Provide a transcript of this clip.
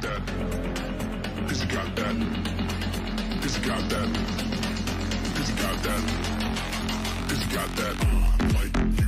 got that. Cause you got that. Cause you got that. Cause you got that. Cause you got that.